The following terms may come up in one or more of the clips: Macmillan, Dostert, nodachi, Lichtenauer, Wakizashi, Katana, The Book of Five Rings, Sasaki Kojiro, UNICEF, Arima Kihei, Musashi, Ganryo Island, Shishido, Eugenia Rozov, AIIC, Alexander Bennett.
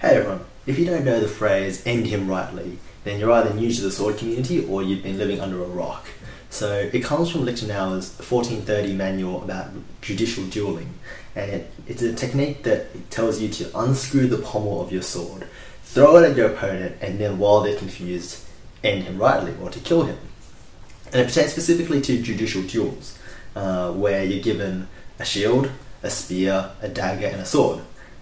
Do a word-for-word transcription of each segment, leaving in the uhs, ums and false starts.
Hey everyone, if you don't know the phrase, end him rightly, then you're either new to the sword community or you've been living under a rock. So it comes from Lichtenauer's fourteen thirty manual about judicial dueling, and it, it's a technique that tells you to unscrew the pommel of your sword, throw it at your opponent, and then while they're confused, end him rightly, or to kill him. And it pertains specifically to judicial duels, uh, where you're given a shield, a spear, a dagger, and a sword.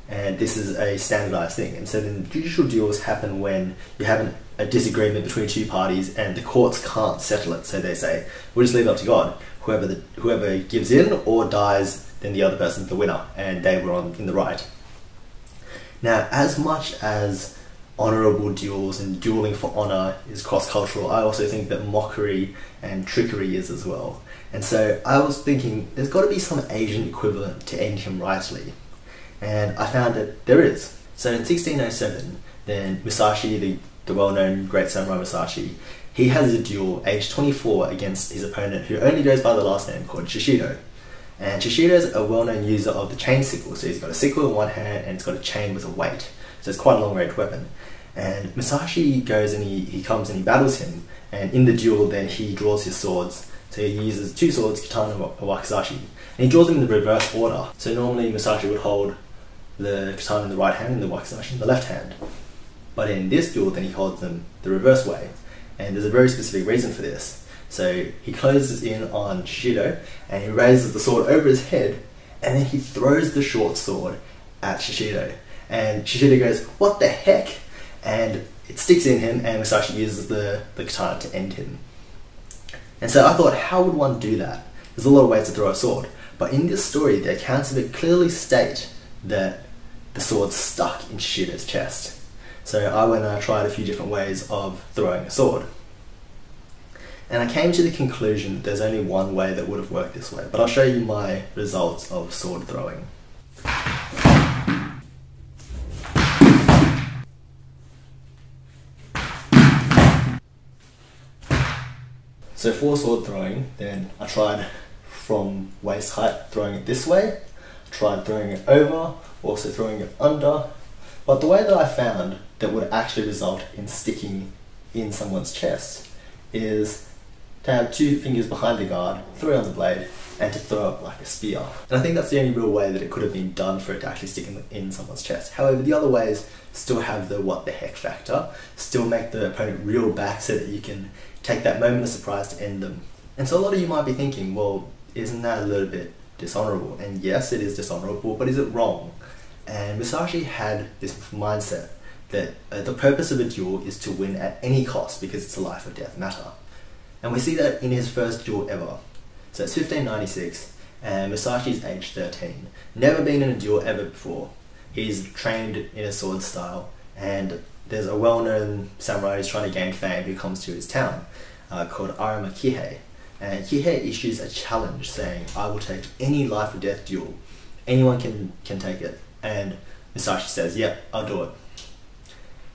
And this is a standardized thing. And so then judicial duels happen when you have an, a disagreement between two parties and the courts can't settle it. So they say, we'll just leave it up to God. Whoever, the, whoever gives in or dies, then the other person's the winner and they were on, in the right. Now, as much as honorable duels and dueling for honor is cross-cultural, I also think that mockery and trickery is as well. And so I was thinking, there's got to be some Asian equivalent to end him rightly. And I found that there is. So in sixteen oh seven, then Musashi, the, the well-known great samurai Musashi, he has a duel aged twenty-four against his opponent who only goes by the last name called Shishido. And Shishido's a well-known user of the chain sickle, so he's got a sickle in one hand and it's got a chain with a weight. So it's quite a long-range weapon. And Musashi goes and he, he comes and he battles him, and in the duel then he draws his swords. So he uses two swords, Katana and Wakizashi, and he draws them in the reverse order. So normally Musashi would hold the katana in the right hand and the wakizashi in the left hand. But in this duel, then he holds them the reverse way. And there's a very specific reason for this. So he closes in on Shishido and he raises the sword over his head and then he throws the short sword at Shishido. And Shishido goes, "What the heck?" And it sticks in him and Musashi uses the, the katana to end him. And so I thought, how would one do that? There's a lot of ways to throw a sword. But in this story, the accounts of it clearly state that the sword stuck in Shishido's chest. So I went and I tried a few different ways of throwing a sword. And I came to the conclusion that there's only one way that would have worked this way, but I'll show you my results of sword throwing. So for sword throwing, then I tried from waist height throwing it this way, tried throwing it over, also throwing it under, but the way that I found that would actually result in sticking in someone's chest is to have two fingers behind the guard, three on the blade, and to throw up like a spear. And I think that's the only real way that it could have been done for it to actually stick in, in someone's chest. However, the other ways still have the what the heck factor, still make the opponent reel back so that you can take that moment of surprise to end them. And so a lot of you might be thinking, well, isn't that a little bit dishonorable? And yes, it is dishonorable, but is it wrong? And Musashi had this mindset that uh, the purpose of a duel is to win at any cost because it's a life or death matter. And we see that in his first duel ever. So it's fifteen ninety-six and Musashi's age thirteen. Never been in a duel ever before. He's trained in a sword style and there's a well-known samurai who's trying to gain fame who comes to his town uh, called Arima Kihei. And Kihei issues a challenge saying, "I will take any life or death duel. Anyone can, can take it." And Musashi says, "Yep, yeah, I'll do it."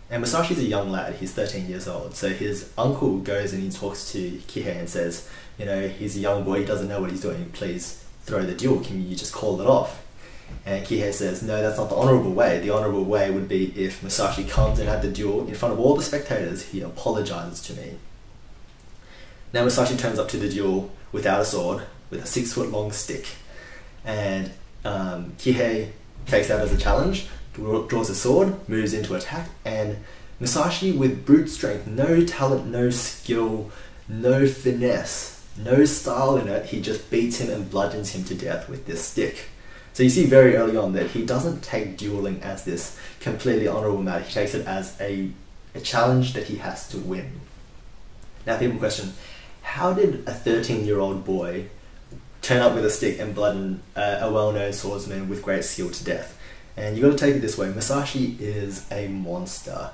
And Musashi's a young lad, he's thirteen years old, so his uncle goes and he talks to Kihei and says, you know, he's a young boy, he doesn't know what he's doing, please throw the duel, can you just call it off? And Kihei says, no, that's not the honourable way. The honourable way would be if Musashi comes and had the duel in front of all the spectators, he apologises to me. Now Musashi turns up to the duel without a sword, with a six foot long stick, and um, Kihei takes that as a challenge, draws a sword, moves into attack, and Musashi with brute strength, no talent, no skill, no finesse, no style in it, he just beats him and bludgeons him to death with this stick. So you see very early on that he doesn't take dueling as this completely honourable matter, he takes it as a, a challenge that he has to win. Now people question, how did a thirteen year old boy turn up with a stick and bludgeon uh, a well-known swordsman with great skill to death? And you've got to take it this way, Musashi is a monster.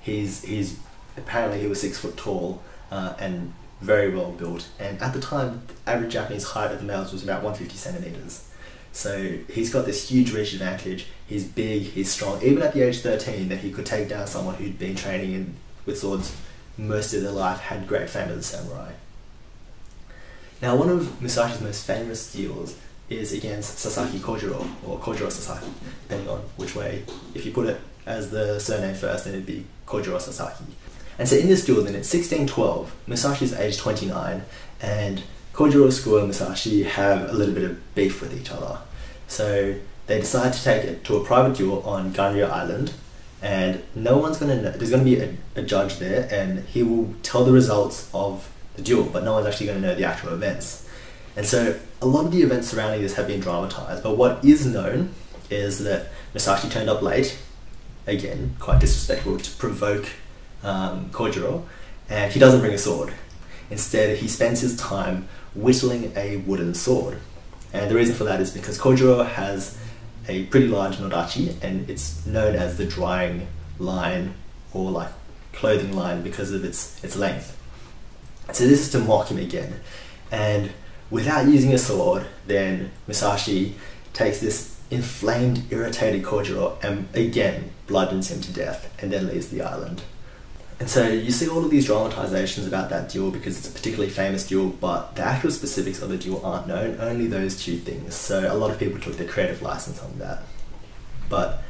He's, he's apparently he was six foot tall uh, and very well built, and at the time the average Japanese height of the males was about one hundred fifty centimeters. So he's got this huge reach advantage, he's big, he's strong, even at the age thirteen that he could take down someone who'd been training in, with swords most of their life, had great fame as a samurai. Now, one of Musashi's most famous duels is against Sasaki Kojiro, or Kojiro Sasaki, depending on which way, if you put it, as the surname first, and it'd be Kojiro Sasaki. And so in this duel then, it's sixteen twelve, Musashi's age twenty-nine, and Kojiro's school and Musashi have a little bit of beef with each other. So they decide to take it to a private duel on Ganryo Island, and no one's going to know, there's going to be a, a judge there, and he will tell the results of the duel, but no one's actually going to know the actual events. And so a lot of the events surrounding this have been dramatized, but what is known is that Musashi turned up late, again, quite disrespectful, to provoke um, Kojiro, and he doesn't bring a sword. Instead, he spends his time whittling a wooden sword. And the reason for that is because Kojiro has a pretty large nodachi, and it's known as the drying line, or like clothing line, because of its, its length. So this is to mock him again. And without using a sword, then Musashi takes this inflamed, irritated Kojiro and again bludgeons him to death, and then leaves the island. And so you see all of these dramatizations about that duel because it's a particularly famous duel, but the actual specifics of the duel aren't known, only those two things. So a lot of people took their creative license on that. But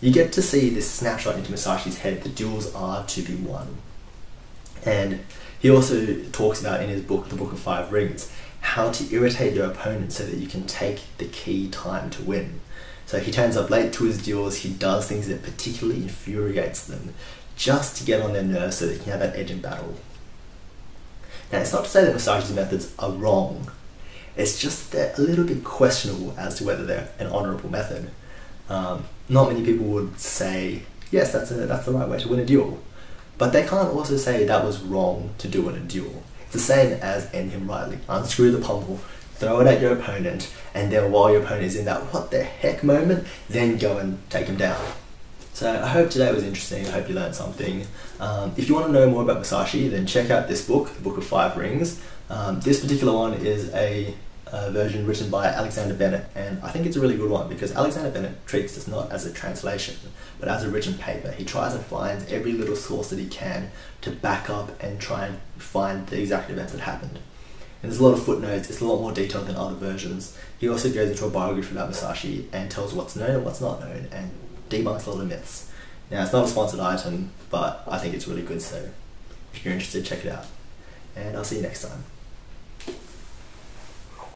you get to see this snapshot into Musashi's head, the duels are to be won. And he also talks about in his book, The Book of Five Rings, how to irritate your opponent so that you can take the key time to win. So he turns up late to his duels, he does things that particularly infuriates them, just to get on their nerves so they can have that edge in battle. Now, it's not to say that Musashi's methods are wrong, it's just they're a little bit questionable as to whether they're an honourable method. Um, not many people would say, yes, that's, a, that's the right way to win a duel, but they can't also say that was wrong to do in a duel. It's the same as end him rightly, unscrew the pommel, throw it at your opponent, and then while your opponent is in that what the heck moment, then go and take him down. So I hope today was interesting, I hope you learned something. Um, if you want to know more about Musashi, then check out this book, The Book of Five Rings. Um, this particular one is a, a version written by Alexander Bennett, and I think it's a really good one because Alexander Bennett treats this not as a translation, but as a written paper. He tries and finds every little source that he can to back up and try and find the exact events that happened. And there's a lot of footnotes, it's a lot more detailed than other versions. He also goes into a biography about Musashi and tells what's known and what's not known, and debunks a lot of myths. Now, it's not a sponsored item, but I think it's really good, so if you're interested, check it out. And I'll see you next time.